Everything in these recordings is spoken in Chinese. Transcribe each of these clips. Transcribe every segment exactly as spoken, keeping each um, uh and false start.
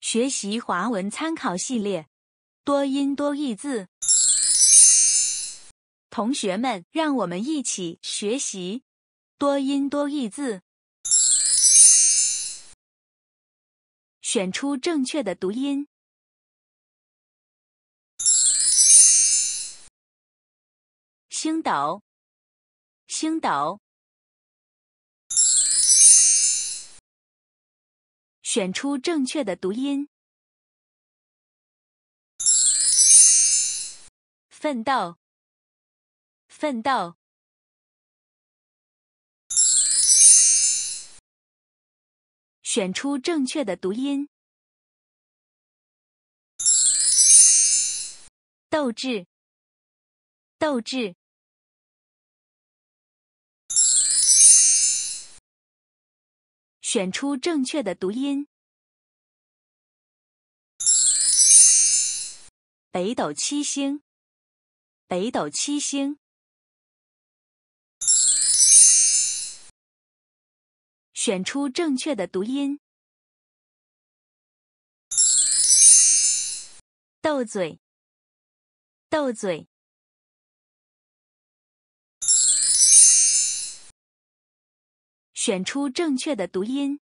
学习华文参考系列，多音多义字。同学们，让我们一起学习多音多义字。选出正确的读音。星斗，星斗。 选出正确的读音。奋斗，奋斗。选出正确的读音。斗志，斗志。选出正确的读音。 北斗七星，北斗七星。选出正确的读音。斗嘴，斗嘴。选出正确的读音。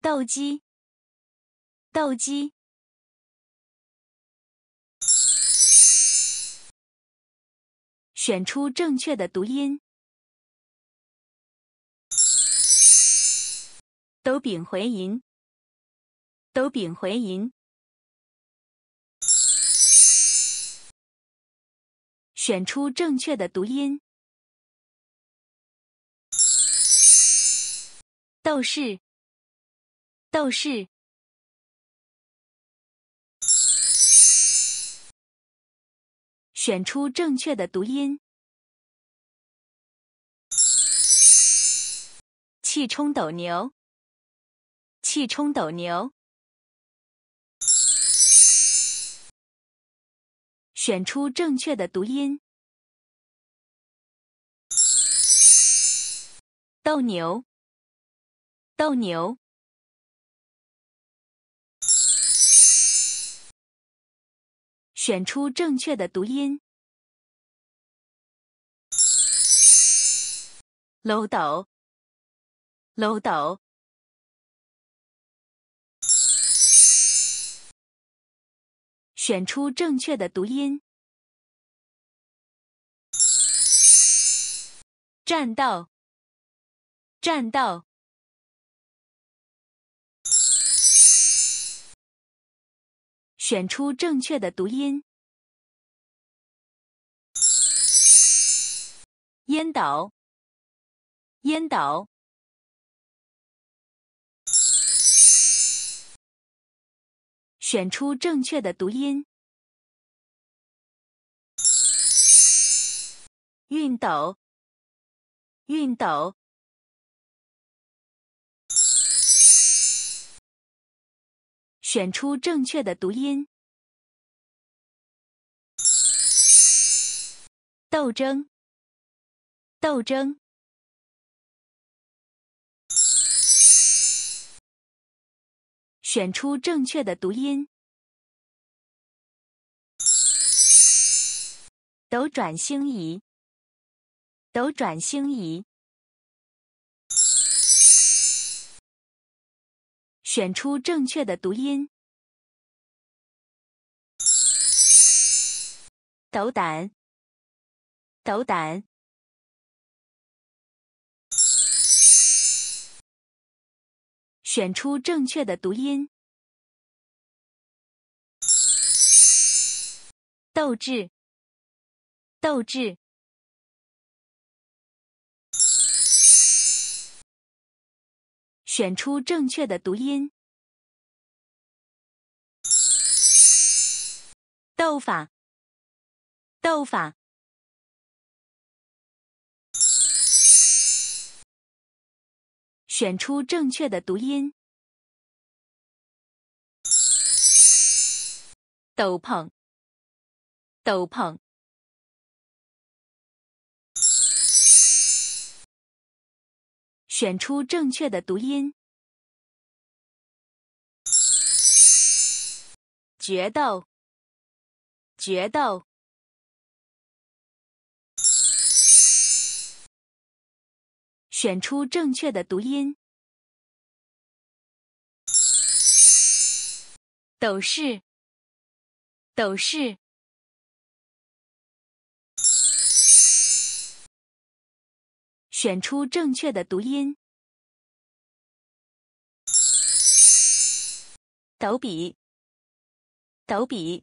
斗鸡。 斗鸡。选出正确的读音。斗柄回音，斗柄回音。选出正确的读音。斗士，斗士。 选出正确的读音。气冲斗牛，气冲斗牛。选出正确的读音。斗牛，斗牛。 选出正确的读音。漏斗，漏斗。选出正确的读音。战斗，战斗。选出正确的读音。烟斗，烟斗。选出正确的读音。熨斗，熨斗。选出正确的读音。斗争，斗争。选出正确的读音。斗转星移，斗转星移。 选出正确的读音。斗胆，斗胆。选出正确的读音。斗志，斗志。选出正确的读音。斗法，斗法。选出正确的读音。斗篷，斗篷。选出正确的读音。决斗，决斗。选出正确的读音。斗士，斗士。 选出正确的读音。斗比，斗比。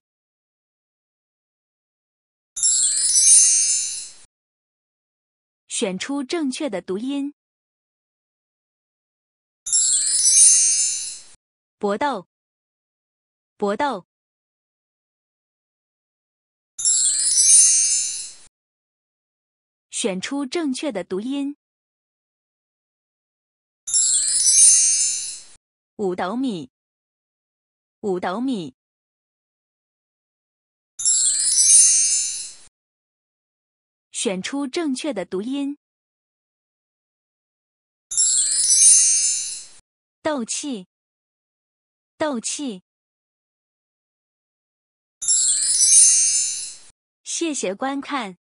选出正确的读音。搏斗，搏斗。选出正确的读音。五斗米，五斗米。选出正确的读音。斗气，斗气。谢谢观看。